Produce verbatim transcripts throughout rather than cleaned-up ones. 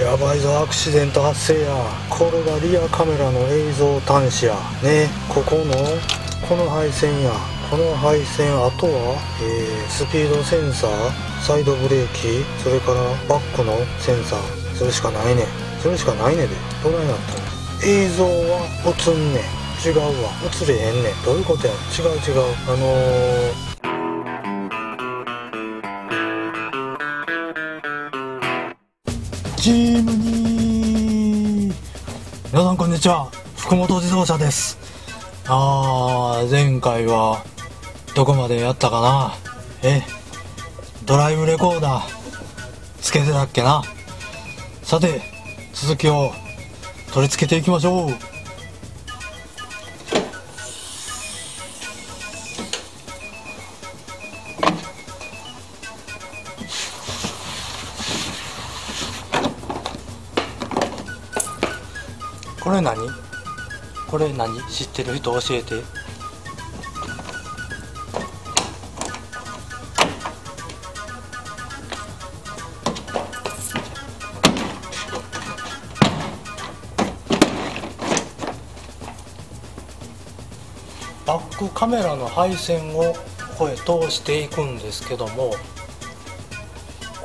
やばいぞ、アクシデント発生や。これがリアカメラの映像端子やね。ここのこの配線や、この配線、あとは、えー、スピードセンサー、サイドブレーキ、それからバックのセンサー、それしかないね。それしかないねで、どないなったの？映像は映んねん。違うわ、映れへんねん。どういうことやん。違う違う、あのーチームに皆さんこんにちは、福本自動車です。あー、前回はどこまでやったかな。えドライブレコーダーつけてたっけな。さて続きを取り付けていきましょう。これ何？これ何？知ってる人教えて。バックカメラの配線をここへ通していくんですけども、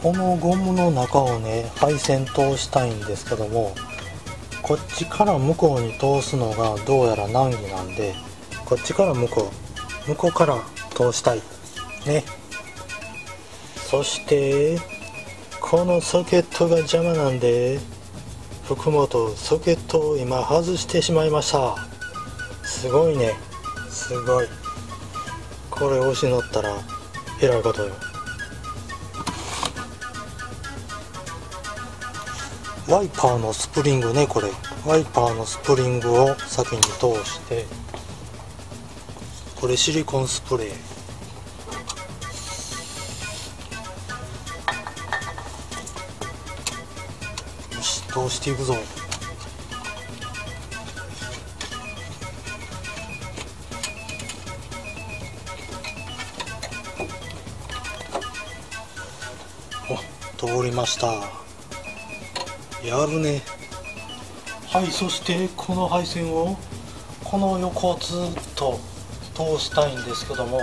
このゴムの中をね、配線通したいんですけども、こっちから向こうに通すのがどうやら難儀なんで、こっちから向こう、向こうから通したいね。そしてこのソケットが邪魔なんで、福本ソケットを今外してしまいました。すごいね、すごい。これ押し乗ったらえらいことよ。ワイパーのスプリングね、これワイパーのスプリングを先に通して、これシリコンスプレー、よし通していくぞ。お、通りました。やるね。はい、そしてこの配線をこの横をずっと通したいんですけども、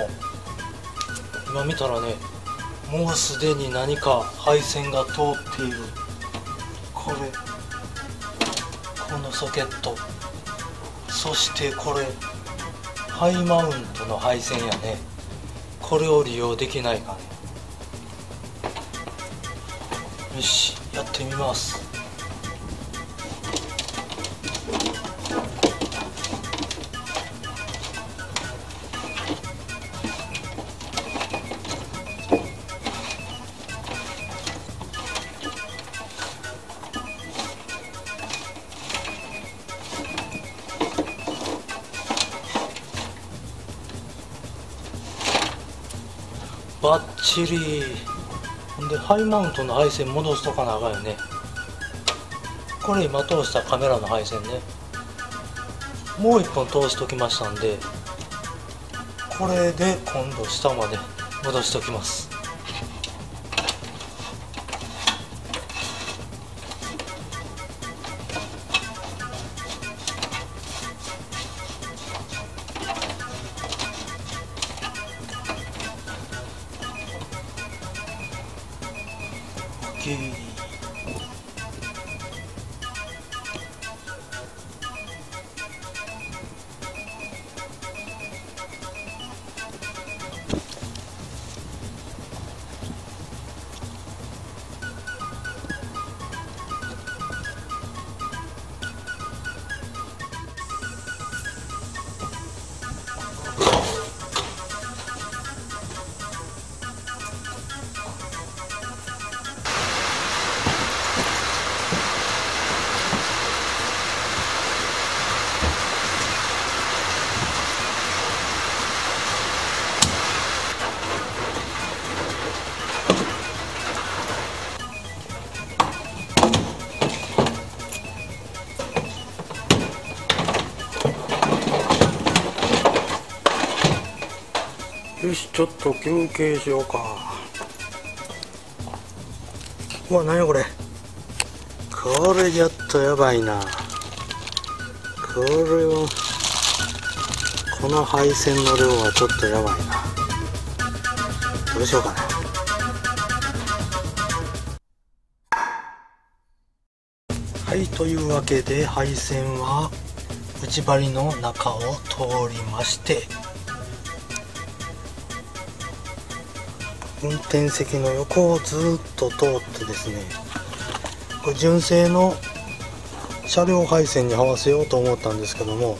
今見たらね、もうすでに何か配線が通っている。これ、このソケット、そしてこれハイマウントの配線やね。これを利用できないかね。よし、やってみます。バッチリ。でハイマウントの配線戻すとかなあかんよね。これ今通したカメラの配線ね、もう一本通しときましたんで、これで今度下まで戻しときます。よし、ちょっと休憩しようか。うわ、何やこれ、これちょっとやばいな。これはこの配線の量はちょっとやばいな。どうしようかな。はい、というわけで配線は内張りの中を通りまして、運転席の横をずっと通ってですね、これ純正の車両配線に合わせようと思ったんですけども、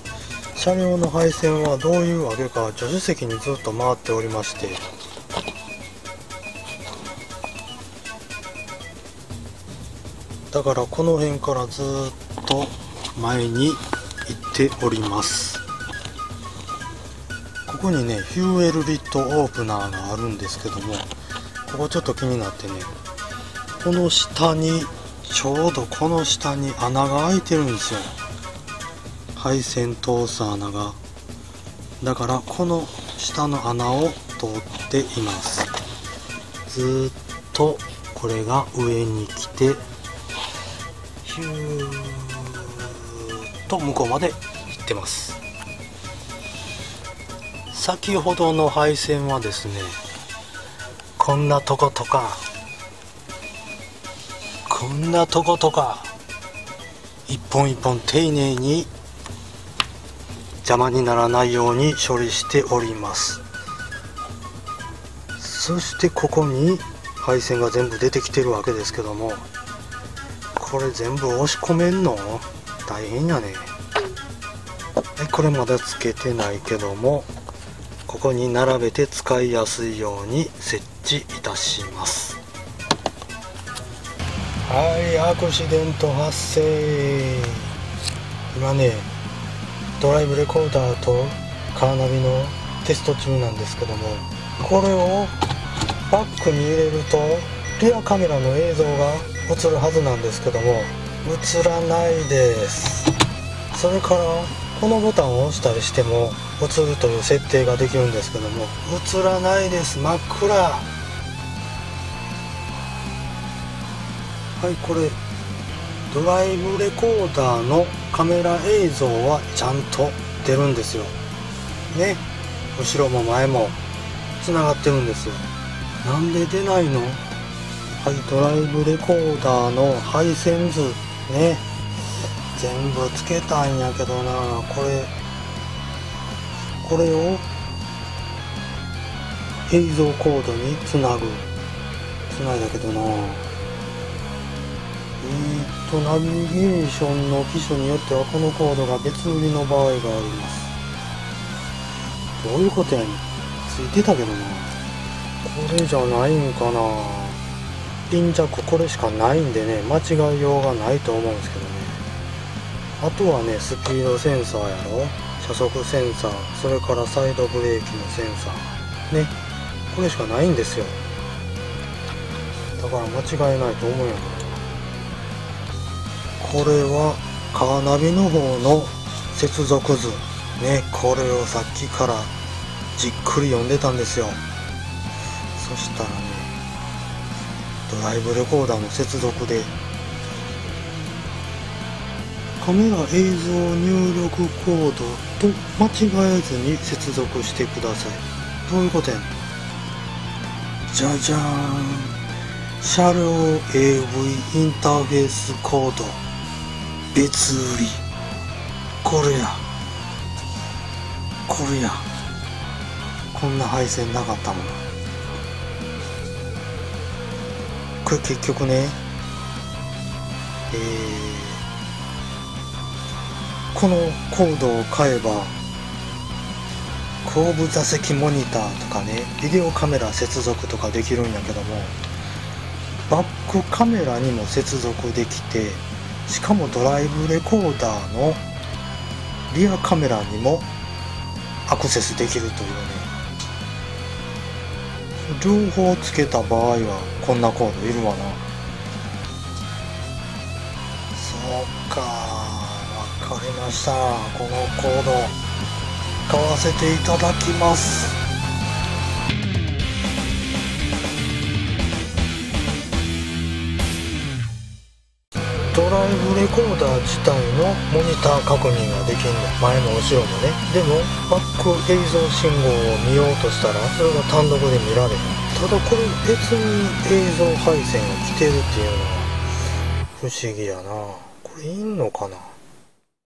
車両の配線はどういうわけか助手席にずっと回っておりまして、だからこの辺からずっと前に行っております。ここにねフューエルリットオープナーがあるんですけども、ここちょっと気になってね、この下にちょうどこの下に穴が開いてるんですよ、配線通す穴が。だからこの下の穴を通っています。ずっとこれが上に来てヒューッと向こうまで行ってます。先ほどの配線はですね、こんなとことかこんなとことか一本一本丁寧に邪魔にならないように処理しております。そしてここに配線が全部出てきてるわけですけども、これ全部押し込めんの大変やね。これまだつけてないけども、ここに並べて使いやすいように設置いたします。はい、アクシデント発生。今ねドライブレコーダーとカーナビのテスト中なんですけども、これをバックに入れるとレアカメラの映像が映るはずなんですけども、映らないです。それからこのボタンを押したりしても映るという設定ができるんですけども、映らないです。真っ暗。はい、これドライブレコーダーのカメラ映像はちゃんと出るんですよね。後ろも前もつながってるんですよ。なんで出ないの。はい、ドライブレコーダーの配線図ね、全部つけたんやけどな。これこれを映像コードにつなぐつないだけどな。えー、っとナビゲーションの機種によってはこのコードが別売りの場合があります。どういうことやねん。ついてたけどな。これじゃないんかな。ピンジャックこれしかないんでね、間違いようがないと思うんですけどね。あとはねスピードセンサーやろ、車速センサー、それからサイドブレーキのセンサーね、これしかないんですよ。だから間違いないと思うんやけど、これはカーナビの方の接続図ね、これをさっきからじっくり読んでたんですよ。そしたらねドライブレコーダーの接続でカメラ映像入力コードと間違えずに接続してください。どういうことやん。じゃじゃーん、車両 エーブイ インターフェースコード別売り。これやこれや、こんな配線なかったもん。これ結局ね、えー、このコードを買えば後部座席モニターとかね、ビデオカメラ接続とかできるんやけども、バックカメラにも接続できて、しかもドライブレコーダーのリアカメラにもアクセスできるというね。両方つけた場合はこんなコードいるわな。そうか、わかりました。このコード買わせていただきます。ドライブレコーダー自体のモニター確認ができんの、前も後ろもね。でもバック映像信号を見ようとしたらそれが単独で見られる。ただこれ別に映像配線が来てるっていうのは不思議やな。これいんのかな。